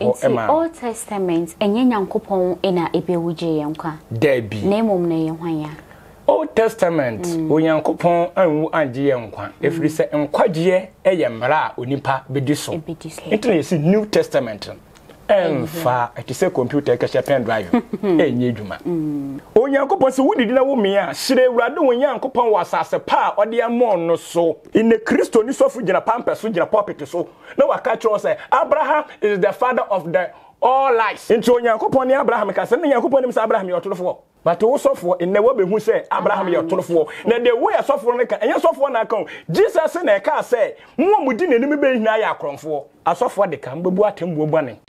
Old Testament and Yankopon in a Ebewuje Yanka. Debbie, name Omnaya. Old Testament, Uyankopon and Uanjianqua. If we say Enquadje, Eyamra, Unipa, Bidiso. It is New Testament. Enfa, it is a computer cash pen drive. A Nijuma. Uyankopon, so would it know me? Should they rather when Yankopon was as a pa or the Amon or so? In the Christo, you saw Fujina Pampas, Fujina Poppet, so. No, I catch you say, Abraham is the father of the all lies. Into Yankopon, Abraham, because sending Yankopon is Abraham, your 24. But also for in the woman who say Abraham your 24. Now the way I saw for and you saw for Nakon. Jesus and I can say, Mum would didn't even be Naya Crom for. I saw for the Cambuatim Wobani.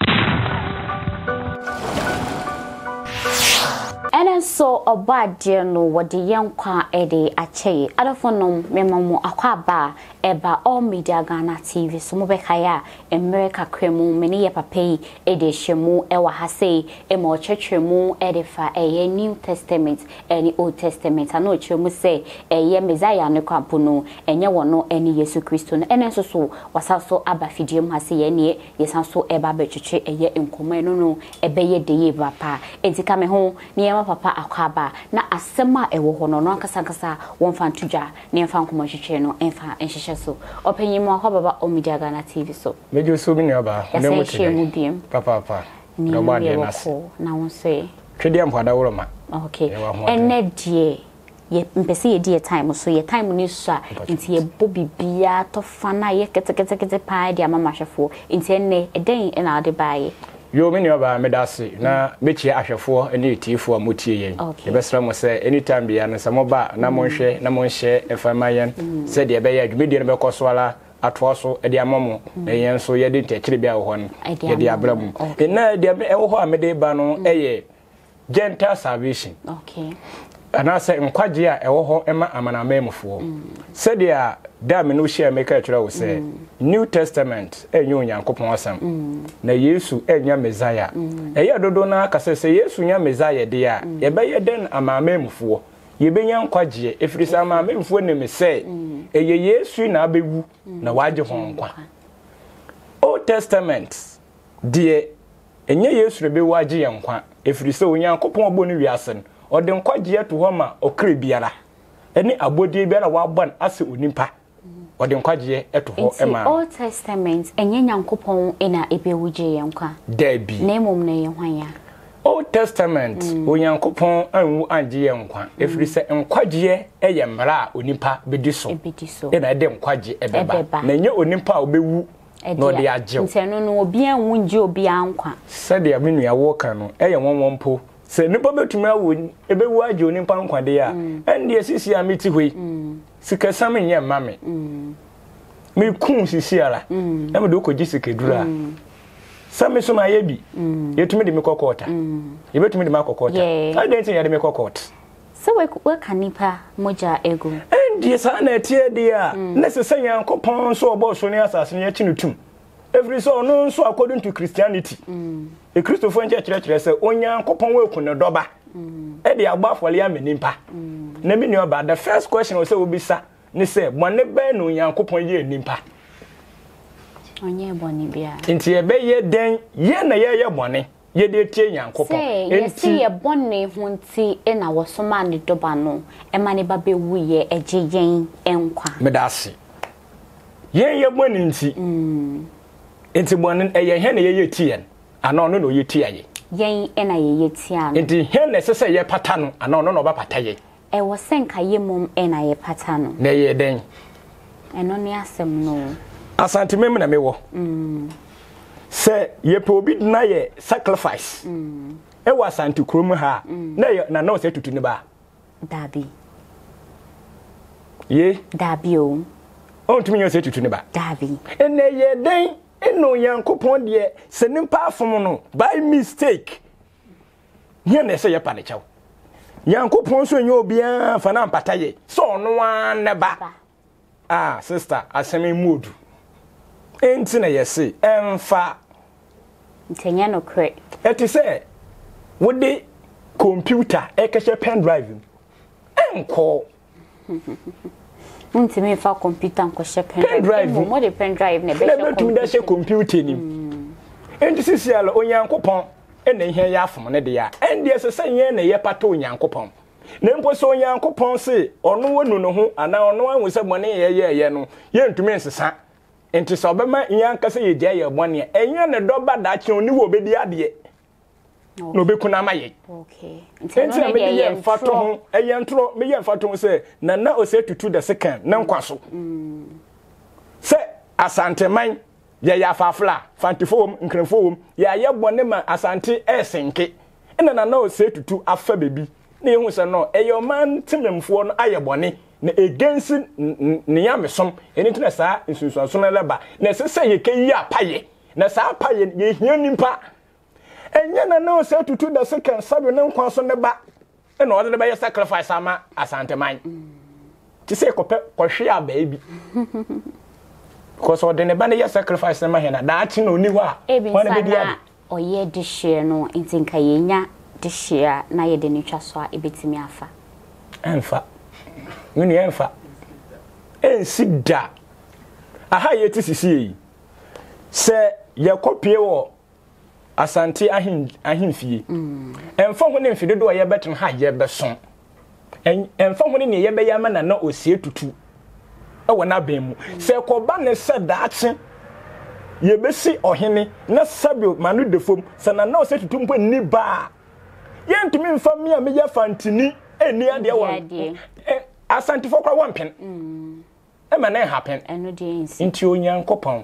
And I saw a bad dear no what the young car Eddie Ache, Adafonum, Memo Aquaba, Eba, All Mediaghana TV, Sumobekaya, America Cremo, Mania Pape, Eddie Shemu, Ewa Hase, Emo Churchemo, Edifa, a New Testament, any Old Testament, and no Chemu say, a ye Messiah no Campuno, and ye one no any Yesu Christian, and so was also Abafidium Hase, and ye, yes, also Eba Betre, a ye in Comeno, a bayer de Vapa, and to come home near. Papa Akaba, na asema ewo hono no ankasankasa wonfa ntuja ne mfa nkomohwehwe no mfa nhehye so opanyim akaba All Mediaghana TV so mejo so bi ne aba ne mutye papa no ba de na won say twede ampada woroma okay ene die ye mpese ye die time so ye time ni so a nti ye bobibia to fana ye ketekete pa dia mama hwefo nti ene eden na ade baaye. You mean your medasi, na meet ye after 4 and 80 for Mutian. The best one was say any time be an Samoba, Namonshe, and Famayan, said the Abaya, medium Bacoswala, Atwaso, Edia Momo, and so ye didn't take the one, Edia Bram. And now the Oha Medebano, aye, Gentile salvation. Okay. And I said, Quadia, Oho, Emma, Amana Memofo. Said the Daminusia maker, say, New Testament, a new young Coposam. Na Yesu, a young Messiah. A year dona, Cassa, yes, young Messiah, dear. A bayer then a mamma for. You be young Quadia, if it is a mamma for name, say, a year soon I be woo, no wager home. Old Testament, dear, and yes, will be wager and quack, if it is so young Copon Boniviason. Or then quite yet to Homer or Cribiara. Any abode better one as it would nimpa. Or then quite yet to Homer. Old Testament and Yan Coupon in a Ebewuje Yanka. Debbie, name Omnaya. Old Testament, Uyan Coupon and Uanjianqua. If we say Enquadje, a Yamra, Unimpa, Bidiso, and I dem Quadje Ebeba. Then you Unimpa will be woo. No, they are Jim. No, be a wound you be anqua. Said the Aminia Walker, a one po. Say no problem to me. I be watch you in Panama there. And yes, yes, I meet you. Sika some in your mammy. Me come see Sierra. I'm do Jessica Dura. Some is my baby. You to me the Mako quarter. You bet me the Mako quarter. I don't think I make a court. So we can nipa moja ego. And yes, I net here dear. Necessary uncle Pons or Bosonias as near Chinutum. Every so known so according to Christianity. The Christopher Church said, Onya Coponwell could not doba. Eddie Abba for Liam and Nimpa. Naming your bad, the first question was so be, sir. They said, one never no young Copon ye Nimpa. Onya Bonibia. Into a bay then, yen a year bonny. Ye did tear young Copon. And see a bonny won't see, and I was so manly dobano, and money baby we ye a jayin and qua. Medassi. Yen your bonny see. Into one and a hen a year tea, and no, no, you tea. Yang and I ye tea, and the hen necessary patano, and no, no, pataye. I was sank a ye mum and I a patano. Nay, then, and only ask them no. As antimemina me wo. Say, ye probid naye sacrifice. It was anti crumma ha. Nay, no, say to Tuniba. Dabby. Ye, Dabby. Oh, to me, you say to Tuniba. Dabby. And nay, then. No young coupon, dear, sending power from by mistake. You never say a panicho. Young coupons when you'll be a fanan pataye. So no one never. Ah, sister, I semi mood. Ain't in a yes, and fa. Teniano crack. It is a would the computer, a cashier pen driving. And call. Nti me fa computer nko shepen drive mo de pen drive ne be computer ni And this is yellow, Oyankopon, and then here Yafmonedia, and there's a saying, a yapato Yankopon. Nempo so Yankopon say, or no one no who, and now no one will say money a year, no, yen to me, sir. And to Sobema, Yanka say a jay 1 year, and you're a dog that you knew obey the idea. No be kuna maye. Okay. Enti na me ye mfato ho, eye ntro me ye mfato ho se na na o se tutu the second na nkwaso. Se asanteman ye ya fafla, fantifom, nkremfom, ye aye bone ma asante esenke. Ena na na o se tutu afa bebi. Na ehun se no eye o man tememfo no aye bone na against ne ya mesom. Eni ntna sa nsunsuaso na leba. Na se se ye ke yi apaye. Na sa apaye ye hia nimpa. And you know, so to the second Saturday, no on the back, and order the better sacrifice ama as antemine. To say, Koshia, baby. Because all the banner sacrifice in my hand, that's no new one. Oh, yeah, this year, no, it's in Cayena, this year, Naya de Nuchaswa, a bit me alpha. Enfa, Mini Enfa, and sit da. A higher TCC. Sir, your copy war. Asante ahim fie emfo ho ne mfidodo ye betem ha ye beson emfo ho ne ye be ya ma na na osie tutu e wona ban mu se koba ne se daache ye besi ohene na sabio manu defom se na na osie tutu mpo ni ba ye ntumi mfa mi a me ya fantini eni ade won asante fo kwa wonpen e ma na happen eno de nsi nti Onyankopon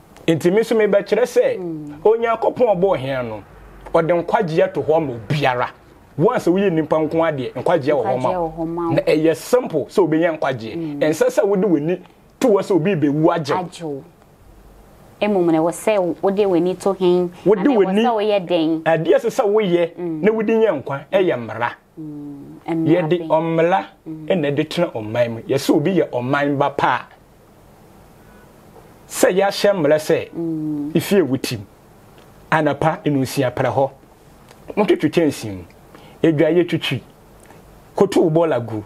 Intimism may be say, Onyankopon bo here no, or then quadia to homo biara. Once we in Panquadi and quadia or homo. A yes, simple, so be young quadi, and Sasa would do we need to us will be wajo. A moment was say, what do we need to him? What do we need? Oh, yeah, ding. A dear Sasa, we ye, no, we didn't young qua, a yamra. And ye de omla, and the detriment of mime, yes, so be your on mine bapa. Say ya shemla say if you with him anapa inusia para ho mtutu chensim edwaye twitwi kotu bola gu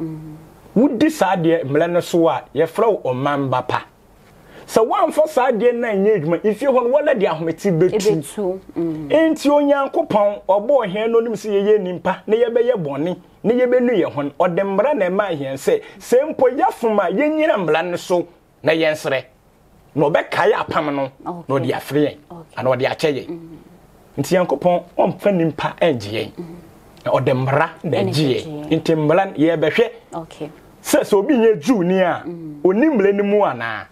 wudi saade mla no so a ye frau omamba pa so one for saade na nyedwuma if you hon wala dia hometi betu enti Onyankopon obo hen no nim se ye nimpa na ye be ye bone na ye be nu ye hon odemra na ma hen say sempo ya fuma ye nyira mla no so na ye nsere no be kaya apam no no dia free and no dia cheye nti Yankopon omfa nimpa enje odemra na giye nti mlan ye behwe okay se so bi nye ju ni a onimle ni mu ana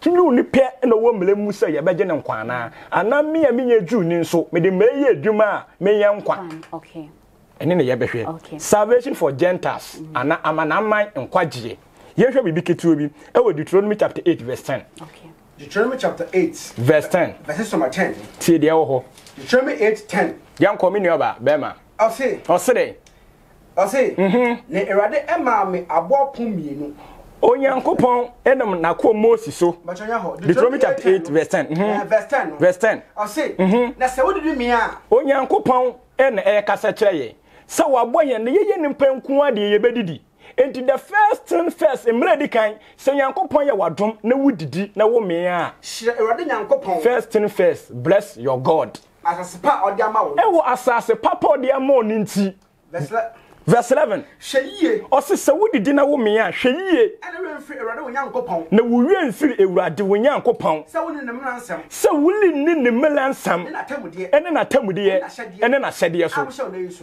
tulu ni pe na wo mle mu se ye beje ne nkwa na ana me ya nye ju ni nso me de mle ye djuma me ya nkwa okay ene ne ye behwe salvation for Gentiles ana amanaman nkwa giye Yes, we be to be. I will Deuteronomy chapter 8, verse 10. Okay. Deuteronomy chapter 8, verse 10. Verses number 10. See the oho. Deuteronomy 8, 10. Young coming over, Bema. I'll say, I'll say, Ne erade Emma me abo pumino. Onyankopon enam na ko Moses so. Deuteronomy chapter 8, verse 10. Verse 10. Verse 10. I'll say, na se wo dudu me a. Onyankopon en e kasa kire ye. Se wo aboye ne ye nimpanku ade ye bedidi. And the first thing first, I'm ready. Kind, say Yankopon ya wadum na wudidi na wo mea. Erade Yankopon. First thing first, bless your God. Asasepa odiama wo. Ewo asasepa pa odiama oninti. Verse 11. Hweye. Ose se wudidi na wo mea, hweye. Ana wemfiri Erade Yankopon. Na wuwemfiri Erade Yankopon. Se wuni ne melansam. Se wuli ni ne melansam. Ene na tamudie. Ene na shede so.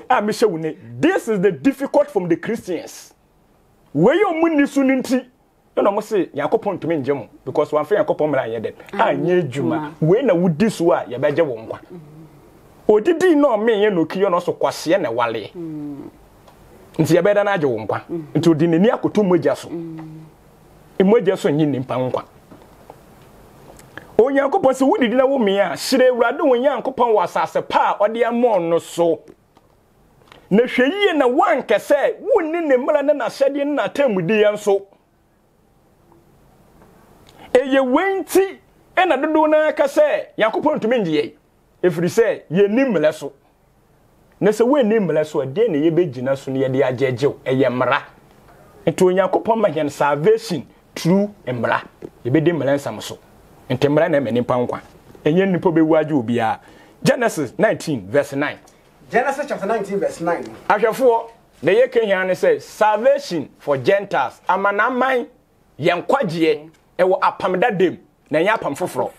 Ah me shewune. This is the difficult from the Christians. Where you money suninti? You know, must say Yankopon to me jam because one friend Yankopon mara yede. Ah, nye juma. We na wudi soa ya beje wo nkwa. Odidi no me ye no kiyo no so kwase na wale. Nti ya beda na aje wo nkwa. Nti odi neni akoto moja so. Emoja so nyi nimpa nkwa. Onyankopon se wudi na wo me a hyire Awurade Onyankopon wa asase pa ode amon no so. Na hweyie na wankese wonni ne mmara na nahyede na tamudi yam so. Eye wenti ena dodo na kase Yakopon tumi ngiye. Efiri se ye nimle so. Na se we nimle so de na ye bejina so na ye de ajeje eye mmara. Nti Onyankopon ma hyen salvation through mmara. Ye be de mmara nsam so. Ntemra na meni pankwa enye nipo bewu aje obi a Genesis 19 verse 9 Genesis chapter 19 verse 9 Ahwefo na ye kenya ne say salvation for Gentiles amanaman yenkwagye ewo apamda dem na nya apam foforo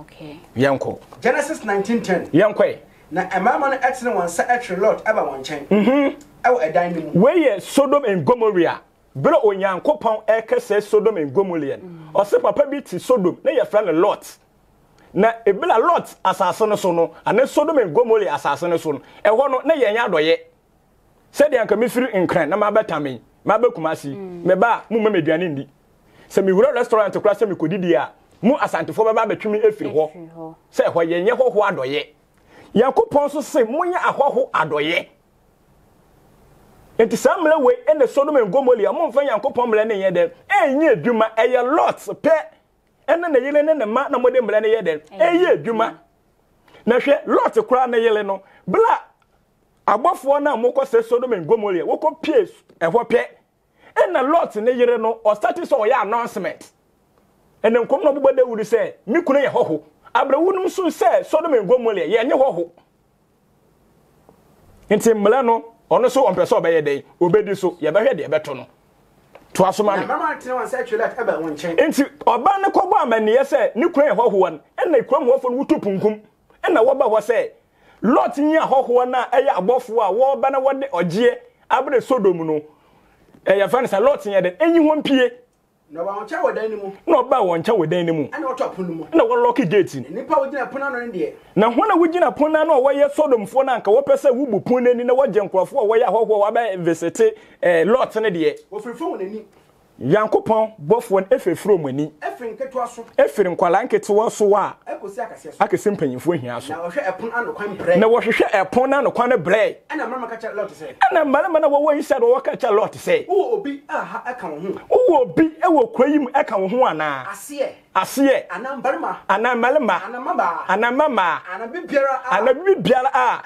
okay yenko Genesis 19:10 yenkwe na amama no excellent one say actually Lord aba wonchen ewo edan ni we ye Sodom and Gomorrah Bro Onyankopon ekese Sodom and Gomorrah. Ose papa bi ti Sodom na ye friend Lot. Na ebila Lot asase no so no, ana Sodom and Gomorrah asase no so no. Eho no na ye nya doye. Se de anka mefiri nkran na mabetame, mabekumasi, meba mu mameduane ndi. Se mi wura restaurant kura se mi kodidi a, mu asantefo beba betwemi efiri ho. Se ho ye nye hoho adoye. Yakopon so se mu nya ahoho adoye. Enti samle we ene Sodom and Gomorrah amomfa Yakopon mle ne yede enye aduma eye Lot pe ene ne yele ne ma na mode mle ne yede enye aduma na hwe Lot kura ne yele no bla agbofo na amokọ se Sodom and Gomorrah wo ko pie ehwo pe ene Lot ne yere no o start so ya announcement ene nkom no bobode wuri se mi kunu ye hoho abrawunum so se Sodom and Gomorrah ye nye hoho enti mle no ono so on person obeye dey obedi so ye behwe de beto no to asoma no mama tin wan say actually that eba won chen enti oba ne kobo amane ye se ne kran hohoa no ena kran hohoa no wutupunkum ena woba ho se Lot nya hohoa na eye abofo a wo ba na wode ogie abre Sodom no eye fa ne se Lot nya de enyi ho mpie no ba won cha wodan ni mu no ba won cha wodan ni mu ena wo top no mu ena wo lock gate ni nipa wo gina pona no de na ho na wo gina pona no wo ye Sodomfo na anka wo pese wo bu pon ni na wo gye nkrofo wo ye hoho wo ba visit Lot ne de wo frifo won ani Yakopon bofo won efefro mo ani efrin ketewa so efrin kwala nketewa so a akosi akase so akase mpanyimfo hia so na wo hwe epon ano kwan bre na wo hwe epon ano kwan bre ena mama ka cha Lot say ena mama na wo wo hisa do wo ka cha Lot say wo obi aha aka wo ho wo obi e wo kwayim aka wo ho ana ase e ana mama ana bibiara a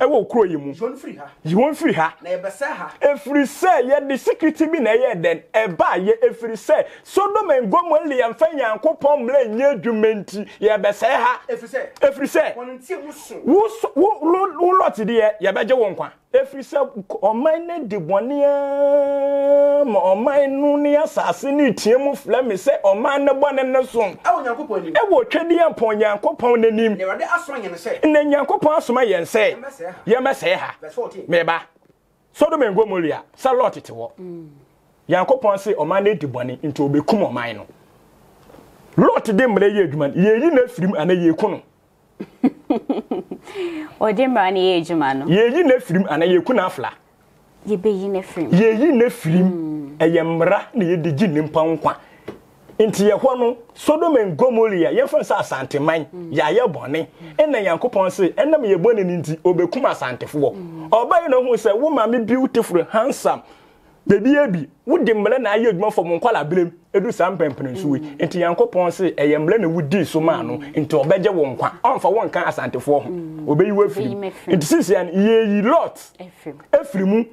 e wo kroyim yi won free ha na ebese ha efri say ye the secret bi na ye den ba ye efiri se Sodom and Gomorrah ye mfa Yakopon mle nye adumenti ye be se ha efiri se won ntie musu wo Lot de ye be je won kwa efiri se oman ne de bone a ma oman no ne asase ne tie mu flame se oman ne bone ne so e wo Yakopon ni e wo twede ampon Yakopon nanim ne wade aso ye ne se ne Yakopon asoma ye nse ye be se ha me ba Sodom and Gomorrah se Lot te wo Yakopon se oman ne dibone nti obekum oman no Lot de mre ye adwuma ye yi na firim ana ye ku no odemra ne ye adwuma no ye yi na firim ana ye ku na afla ye be yi na firim eye mra na ye de gi nimpa nkwa nti ye ho no Sodom and Gomorrah ye fa sa asanteman ya ye bone ena Yakopon se ena me ye bone nti obekum asantefo obaye no hu se wo ma me beautiful handsome baby abi wudi mle na aye adwuma fo monkwala brem edu sampempene so we enti Yakopon se eye mle na wudi so ma no enti obeje wonkwa onfa wonkan asantefo ho obeyi wafiri enti sisi an ye Lot efrimu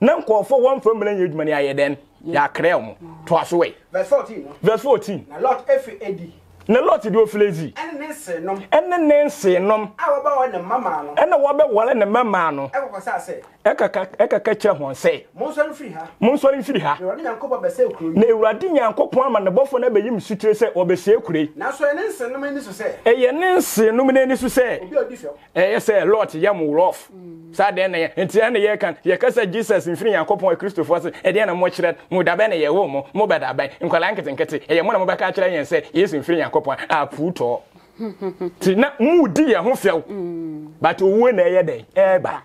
na nkofo wonfa mle na adwuma ni aye den ya krem to aso we verse 14 na Lot efri edi na Lot di oflezi ene nense nom awoba wo ne mama no ene wo be wole ne mama no ekaka kye ho se monsori firi ha na Awurade Yakopon ama ne bofo na beyi msutire se obese ekure na so ene nense nom ne ni so se obi odifio se Lot yam rough sa de na enti ene ye kan ye kasa Jesus mfiri Yakopon Christopher se e de na mo chire mo da be na ye wo mo mo beda ban nkwala nkete ye mo na mo beka chire yen se Yesu mfiri Yakopon aputo ti na mu di ye ho fiaw but owo na ye den e ba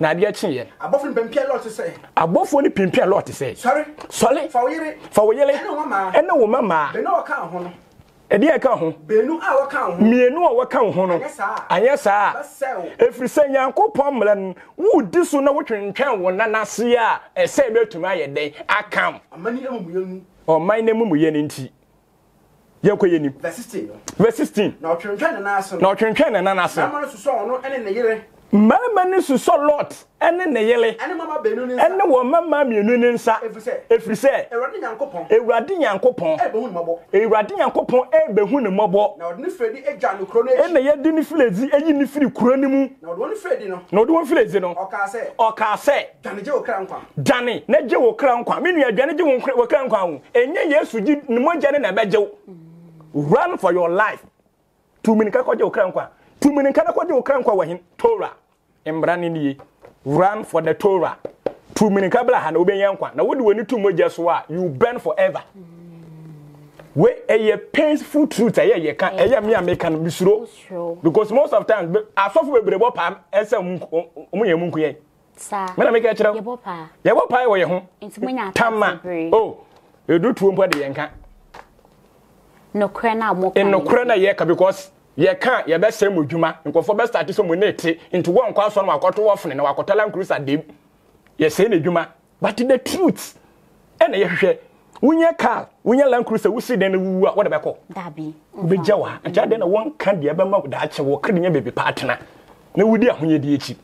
Nadia chinye. Abofo ni pimpia Lot say. Sorry. Fa oyere. Eno mama. Be no ka ho no. Edia kahu. Benu awa kahu. Mienu awa kahu hono. Anyesa. Every say yanko pomlan. Who disu na wuchin chen wana nasia. Say me to my day. I come. Amani amu. Oh my name muyeninti. Verse 16. Now chenchen na naso. Mama suso no ene neyele. Mama suso lot ene neyele. Ene mama benu nsa. Ene wo mama mienu nsa. Every say. Ewrade yankopon. Ewrade yankopon ebehu ne mabo. Na odini fredi egya no kro no. Ene ye dini fredi eyi ni firi kro ni mu. Na odini fredi no. Oka se. Dane je wo kra nkwa. Menu adwane je wo kra nkwa wo. Enye Yesu ji ne moje ne na beje. Run for your life. 2 minutes kwaje okranwa. 2 minutes kwaje okranwa wahin Torah. Embrani ni run for the Torah. 2 minutes kabla hana obenyankwa. Na wodi woni tu moja so a you burn forever. We a painful truth aye can aye me American misuro. Because most of times asofu bebrebo pam ese omuye munku ye. Sir. Me na make kire. Yebo pa wo ye ho. Tama. Oh. You do tuo mpa de yenka. No crana yeka because ye can't ye best say mujuma and for best at some neti into one class on wakot waffle and wakotalan cruise at deep. Ye say the juma. But the truth and ye car, when your land cruiser will see then what about call Dabby be Jawa and Chad then 1 candy about that will create baby partner. No we dear when you de cheap.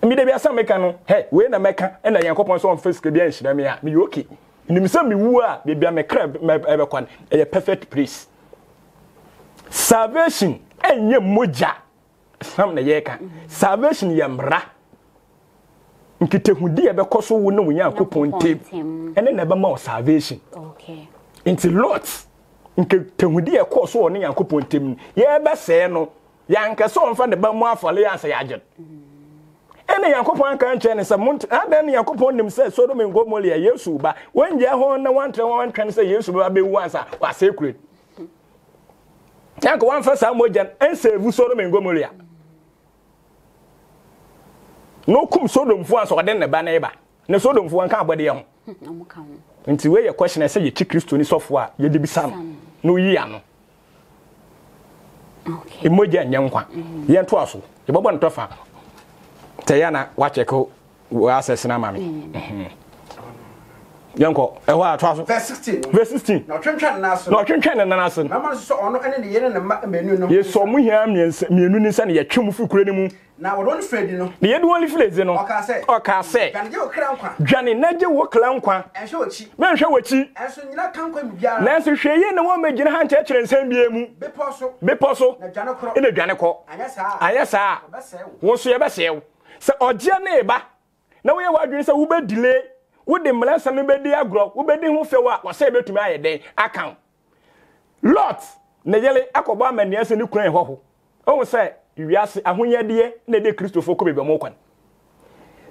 And me there be some mechanic, hey, we in America and I yanko on some first creation me okay. Ni msemi wua bibia me crab me ebekwan a perfect place. Salvation enye moja sam na yeka salvation ye mra nkitehudi ebekoso wo no nyankopon tape ene na be ma salvation okay into lots nkitehudi ekoso wo no nyankopon tape ye be se no yankeso onfa de ba mu afale ya se yaje ene yakopon kan chene se mont adan yakopon nim se so do me go molia yesu ba wonje ho na wantre se yesu ba be wansa wa secret yanko wan fasa mojan en save so do me go molia no kum so do mfu anso den ne ba na iba ne so do mfu an kan abode ye ho nti we ye question se ye ti kristo ni sofo a ye de bisam no yi ano okay emoja nyankwa ye nto aso ye bobo nto fa Tayana, watch a co, was a tsunami. Yonko, a while trouble. Verse 16. Now, Trenchanason. Mamma saw no any in the menu. Yes, so we have Munis and Yachumu Kredimu. Now, don't fret, you know. The only flies, you know, or can say, and you clown, Johnny Nadia walk clown, and show it. Men show it, and so you not come with Yan. Nancy Shayan, the woman, Jan Tetcher and San Biamu, Beposo, in the Janico. I yes, sir. What's your best sale? So, or Janeba. Now we are wondering, so we delay. Would the Melan Samibedi agro, who bed who fell out, was able to my day, account. Lots, Nayeli Akobam and yes, and Ukraine ho. Oh, say, you ask a hunya dear, Nede Christopher Kobe Mokan.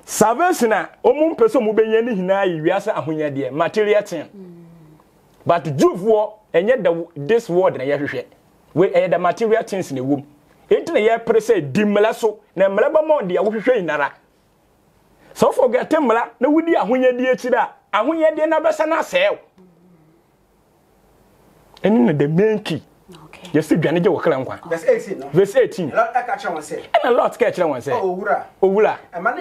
Savasina, Omun person who be any hina, you ask a hunya dear, material thing. But Juve war, and yet this word in a year, we add the material things in the womb. Into the year, per se, Dimelaso, Namelabamon, the Awushay Nara. So forget Timber, no woody, and when you dear Chida, and when you dear Nabasana sell. And in the main key, you see Janijo Clanqua. Verse 18. And a lot catcher one say, Owura. A man,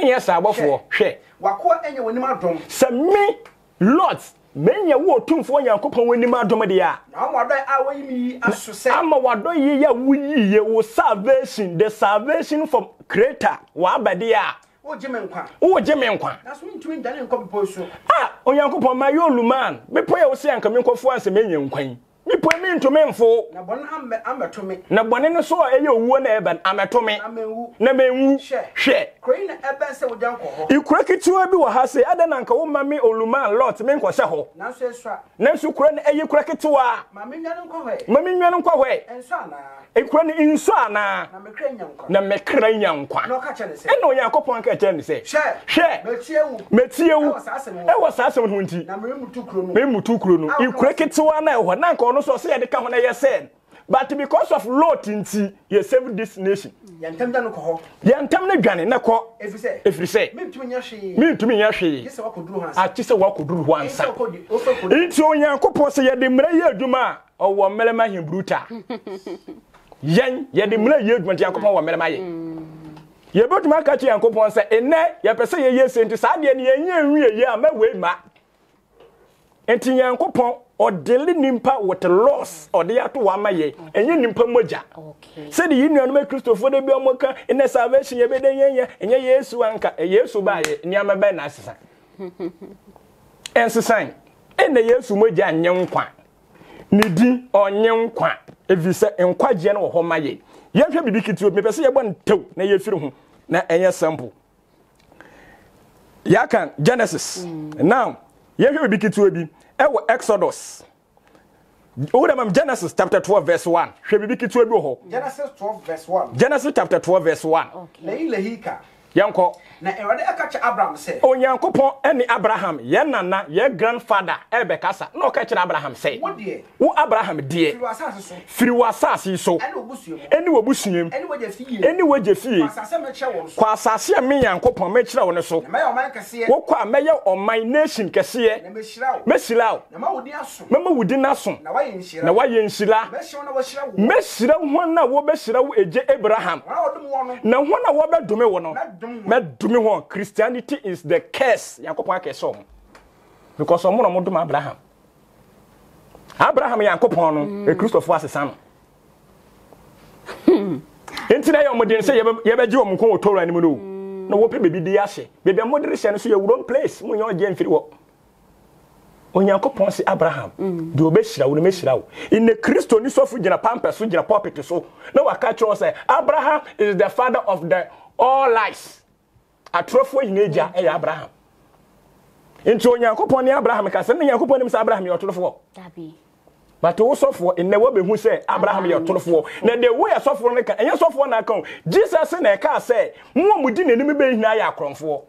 yes, sir, before share. Wakua and your winima drum. Some me, lots, many a war tomb for your couple winima domadia. Now, what I will be as to say, I'm a wado ye will salvation, the salvation from Creator, Wabadia. Oh, Jimmy Unqua. That's when twin Daniel Composo. Ah, oh, Yanko Mayolu man. Me pray, I was saying, come in for a million queen. Me put me into men for. Nabonana saw a yo one ebon, Amatome. Name share. Crane ebon so down. You crack it to a boo, has the other uncle, mammy or Luman, lots, men was a hole. Now says, Nansu Crane, a you crack it to a. Mammy Yanko way. And Sana. A crane in Sana. Namecranian. No catch and say, no Yanko Ponca Jenny say, share. Metio. I was asking Hunty. Namu two crono. You crack it to an hour. No, so say the come on, I said. But because of low tinti, you save this nation. If you say, me to me, I just walk to do one side. It's only a couple say, Yadimre Duma or one Melema in Bruta. Yan Yadimre Yudman Jacopo or Melema. You brought my catchy and couple and say, and nay, you per se, yes, and to Sadia, yeah, my way, ma. And Tian Coupon. Or daily nimpa what a loss or they are to one my ye and you nimpa moja. Okay. Said the union make Christopher de Biomoka in the salvation ye bed and ye suanka a yesu by Yama Ben Assassin. And Susan, and the yesu moja and young quan. Nidi or young quan, if you say and quite general home my ye. You have to be to me, say one two, nay your film, na and your sample. Yakan, Genesis. Now, you have to be to be. Exodus. Genesis chapter 12 verse 1. Genesis 12 verse 1. Genesis chapter 12 verse 1. Okay. Yanko. Na Erade akache Abraham say. O Nyankopon eni Abraham, ye nana, ye grandfather Ebekasa. No catch Abraham say. What dey? Wo Abraham dey. Firi wasase so. Eni obusuem. Eni we jefie. Kwa asase me Nyankopon me kira wo ne so. Na me o man kese. Wo kwa me ye o my nation kese. Na me shirawo. Na ma wodi aso. Na wa ye nshira. Me shirawo ho na wo be shirawo eje Abraham. Na ho na wo be dome wo no. Christianity is the curse. Yankopon curse on. Because some no do Abraham. Abraham Yankopon no, Christopher as son. Enti na yomodin say yebegye omkon otora ni mu no. Na wo pe bebi di ahye. Bebi amodiri hye no so yewuron place, mu yon je mfiri wo. Onyankopon say Abraham, de obeshira wo ne meshira wo. In the Christo ni sofu gina pamper so gina pulpit so. Na wa catch us say Abraham is the father of the all lies. A trophy in Asia, Abraham. Into Yankopon Abraham, Cassan, Yankopon is Abraham, your 24. But also for in the woman who say Abraham, your 24. Now the way a soft one, and your soft one, I come. Jesus and a car say, Mum, we didn't even be Naya Crom for.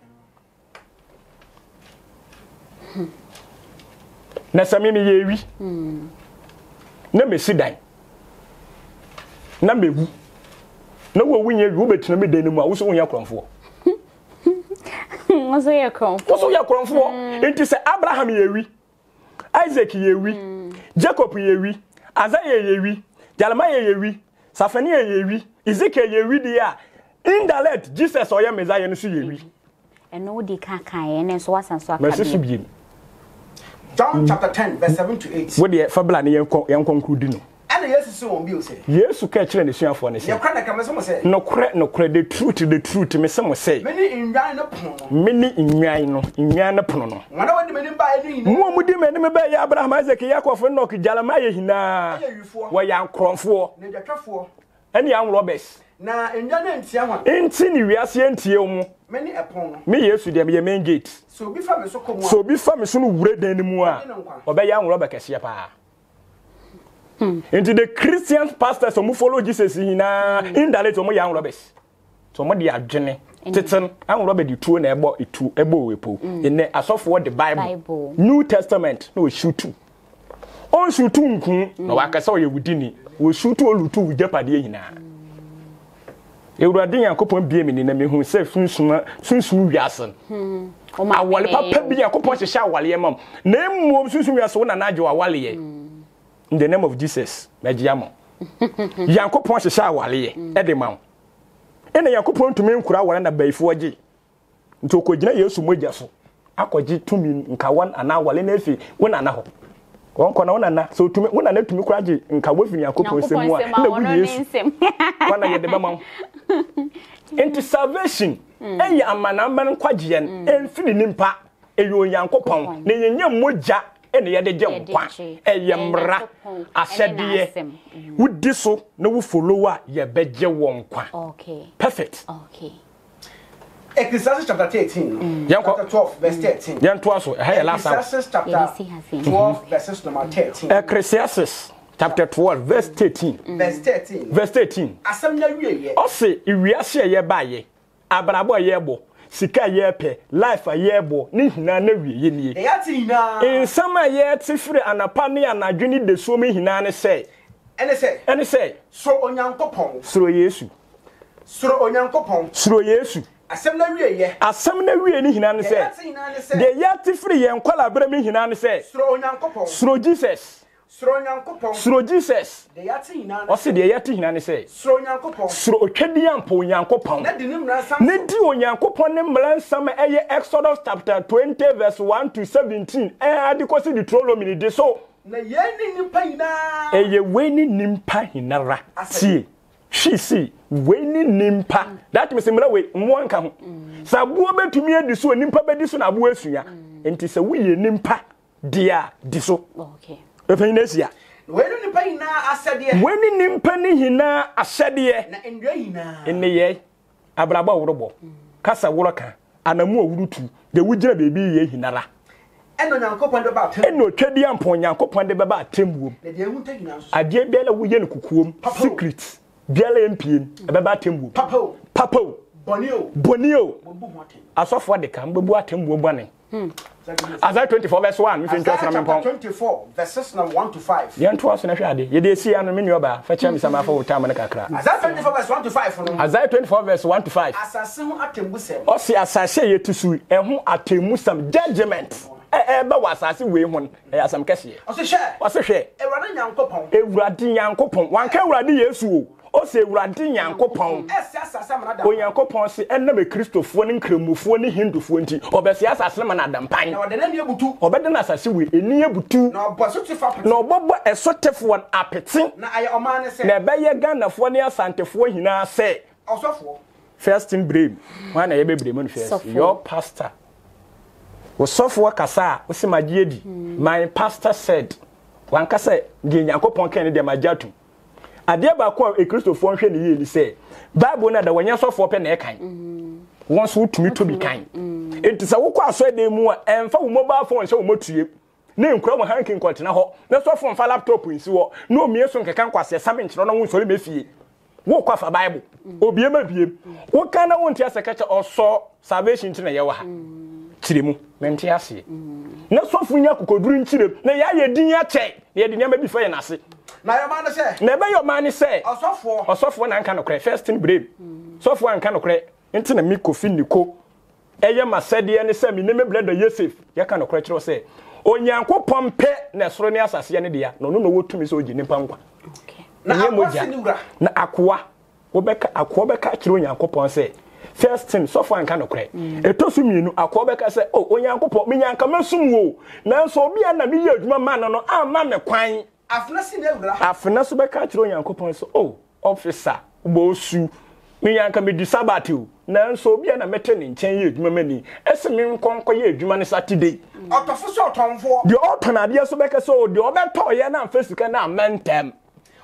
Nasamimi, Name is Sidai. Nambi. No one will Robert to me anymore. What's all your crown for? It is Abraham Yewi, Isaac Yewi, Jacob Yewi, Isaiah Yewi, Jeremiah Yewi, Zephaniah Yewi, Ezekiel Yewi. They are indirect Jesus or your Messiah and Yewi. And no decay and so was and so. John chapter 10, verse 7 to 8. What the Fablani and concluding. Yes, you catch any share for anything. No credit, the truth, me some say. Many in Yano Pono. When I want to mean by any Momudim by Abraham Isaac Yakov and Noki Jalamaya, where young Crom for any young robbers. Now in Yana and Sini, we are seeing Tiomo. Many upon me, yes, with their main gate. So be famous soon, bread anymore. Obey young robber Cassiapa. Into the Christian pastors who follow Jesus in that some young robbers. So what they are Jenny, Titan, and Robert, you two and about it to a bow in the as of what the Bible, New Testament, no shoot two. All shoot two, no, I saw you with Dinny, will shoot all two with Japadina. You are doing a couple of beaming in me who said soon, Yason. Oh, my wallet, Papa, be a couple of shower, Yamam. Name more soon, we are so and I do a wallet. In the name of Jesus, Mediamo. Yankopon is our lay, Edemount. And a Yankopon to me, Kurawa and a bay for G. Tokojina Yosumojaso. Aquaji to me in Kawan and our Lenefi, one and a hope. One conona, so to me, one and let me craji in Kawavin Yankopon, same one. One of the Bamon. Into salvation, and Yamanaman Quajian, and Filimpa, a Yankopon, nay, Moja. Any other young one, a yamra, I said, dear, would this so no follower your bed your one? Okay, perfect. Okay, Ecclesiastes chapter 13, chapter 12, verse 13. Young Twasso, Ecclesiastes chapter 12, verses number 13. Ecclesiastes chapter 12, verse 13. Verse 13. I say, if we are here, ye buy ye, Abrabo yebo. Sika yepe, life a yebo, nihina newe yini. Eyati hina. Insama yeti free anapani anajuni de sumi hinane say. And say, so on young copon, so yes, so on young copon, so yes. Assembly, and say, the yard free and collaborate in and say, so on young copon, so Jesus. Sro Jesus de yati ina na se de yati ina ne se sro nyankopon sro otwadi ampo nyankopon na de nimransam ne di onyankopon ne mransam eye Exodus chapter 20 verse 1 to 17 adikosi di Deuteronomy de so na yeni nimpa ina eye weni nimpa hinara tie she see weni nimpa that means mra we mo nka ho sabuo betumi ediso nimpa bediso na bo asua enti se we ye nimpa dia diso okay. When in penny hina a sadia in the ye Abraba Robo, Casa Wuraka, and a more root, the Widger baby hinara. And on Uncle Pandaba, and no Chedian Pony, Uncle Pandaba, Tim Womb. A dear Bella William Cucum, Secrets, Bella MP, about Tim Womb, Papo, Bonio, I saw what they can, but what Tim Womb Bunny. Isaiah 24 verse 1. Isaiah 24 verses 1 to 5. You don't trust in a shady. You did see an amino bar. Fetch me some for time and a crack. Isaiah 24 verse 1 to 5. Isaiah 24 verse 1 to 5. Assassin Atemusem. Or see Assassin to sue and who Atemusem judgment. Ever was as we won as some cashier. Or say, a running young coupon. A ratty young coupon. One can radi yesu. Or say, Randy Yankopon. When Yankopon say, and never Christophone, Cremophone, Hindufuenti, or Bessias as Lemonadam Pine, or the Nebutu, or better as I see we in Nebutu, no Boba, a sort of one appetite. Now I am man, say, Nebaya Ganafonia Santa Fuena say, also first in Brim, one a baby first. Your pastor was soft work as I was my deity. My pastor said, one can say, Yankopon Kennedy Majatu. Adia ba kwa e Christopher hwe ne ye ni se Bible na da wanya sofo pe na e kan won so tumi to bi kan enti se wo kwa aso de mu a emfa wo mobile phone se wo motue na nkura mo hankin kwot na ho na sofo mfa laptop nsi wo na omie so nkekan kwase same nkyero no won so le mefie wo kwa fa Bible obie ma biem wo kan na won ti asekacha oso salvation ti na ye wa ha kiremu menti ase na sofo nya kokoduru nkire na ya ye din ya che na ye din ya ma bi fa ye na ase. Never your man say, or soft one and canoe, first in brave. Soft one canoe, into the Miko Finico. Ayama said the any semi name bled the Yosef, Yakano Cretro say. O Yanko Pompe, Nasronias as Yanidia, no wood to me so Jinipanga. Namoja, Aqua, Quebec, a Quebec, Yanko Pon say. First thing, soft one canoe. A tosumino, a Quebec, I say, oh, Yanko Pomian Camasum. Now so be an immediate man, no, I'm mamma quine. Afna so beka kire onyankopon so oh officer bo su me yanka me disabatu nanso obi na mete ne nchen ye adwuma mani ese me nkonko ye adwuma ne Saturday otofo so otomfo de otonade so beka so de obeto ye na mfesika na mentem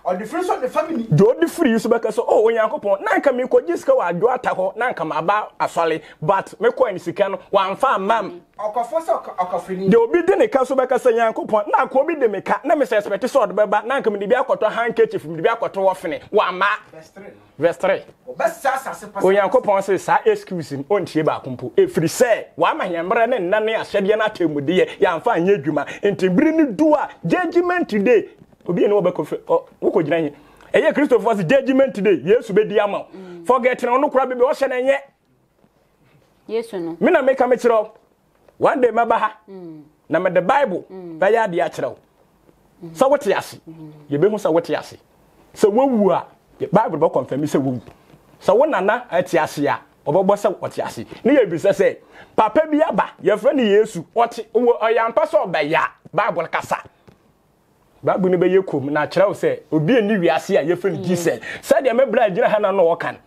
or the friends of the family de odi free so beka so oh onyankopon nanka me kogye sika wa adwo ataho nanka maba asole but me ko en sika no wamfa mam okofo so okofrini de obi de ne ka so beka so onyankopon na ko obi de me ka na me se expect so de beba nanka me de bia koto handkerchief me de bia koto wofene wa ma verse 3 obessa sase pasa onyankopon se sa excuse on tie ba kompo e free se wa ma hembre ne nna ne ahyede na temude ye yamfa anya adwuma ntibiri ni dua judgment today. Obi no obeko wo ko giran ye eye Christopher judgment today Yesu be di ama forget na no kura be wo hye na ye Yesu no me na make am kire one day maba ha na me the Bible ba ya de a kire so what yase ye be hu so what yase so wewu a Bible ba confirm say wewu so wo nana atiase a obogbo say what yase ni ye bi say papa bi aba ye fre ni Yesu what ya mpa so ba ya Bible kasa Babu ni be yekum na kyerɛw sɛ obi ani wiase a yefrɛ Jesus. Said the mebra gyina ha na no wɔkan.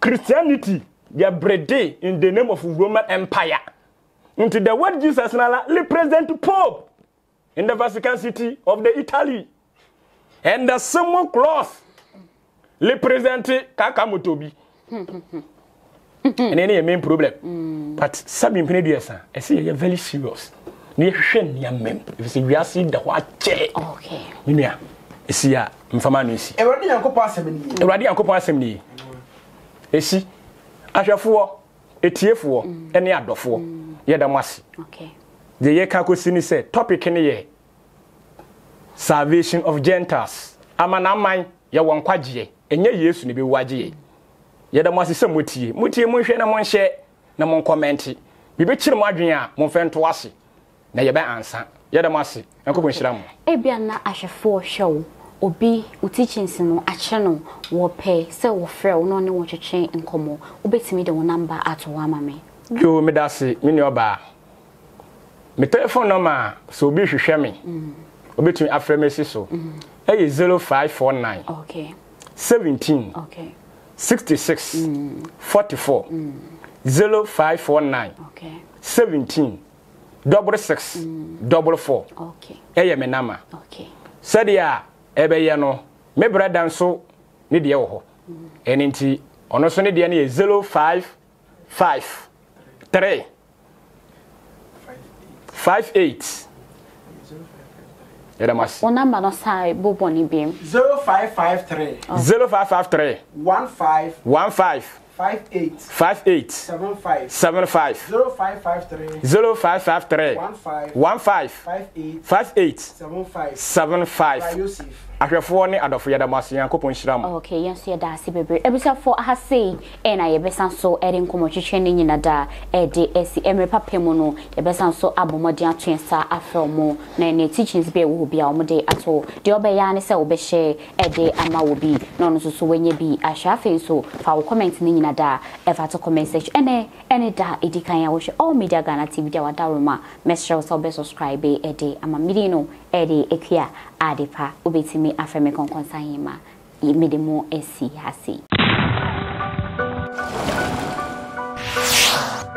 Christianity ya brede in the name of Roman Empire. Into the word Jesus na represent Pope in the Vatican City of the Italy. And the symbol cross represent Kakamotobi. And any main problem. But some impediments I see are very serious. If we are seeing the what check, okay, you know, you see, Infamanis. Everybody uncle pass him, everybody uncle pass him. You see, I shall four, a tear four, and the other four, yet a mass. Okay, the Yakakusini said, topic in the year salvation of Gentiles. amanaman ye wonkwagie enye Yesu ne bewagie ye da mo asese motie motie monhwe na monhye na mon comment bibe kire mo adwen a monfento ase na ye be ansa ye da mo ase enko bonhira mo e bia na ahwefo hwew obi utichi nsino acheno wo pe se wo frɛ wo no ne wo twetwe nkomo obetimi de wo number ato wo amame yo me da se me ne oba me telephone number so obi hwehwe me obetimi afrɛ me si so Hey, 0549. Okay. 17. Okay. 66. 44. 0549. Okay. 17. 66. 44. Okay. Hey, my number. Okay. Said ya, Ebeyano, my brother so need the ho. And inti, on also need the any 055 3 58. One number no sai boboni beam 0553 0553 15 15 58 58 75 75 0553 15 15 58 75 75 Ahwefo ne adofo yeda maso yankopon hyiram. Okay, yes ye da se bebre. Ebisa for ahase e na ye besan so erin komo twetwe ne nyina da e de esi emre papemu no ye besan so abomodi atwensa afromo na ne teachings be wo bia omde ato de obeya ne se obehye e de ama obi na no so so wenye bi ahwafe so fa wo comment ne nyina da e fa to comment section ene da edikan ya wo hye All Media Ghana TV da wadaruma mesrel so be subscribe e de ama midi no e de ekia adepa obetimi afemi konkonsa hima imedemo esi hasi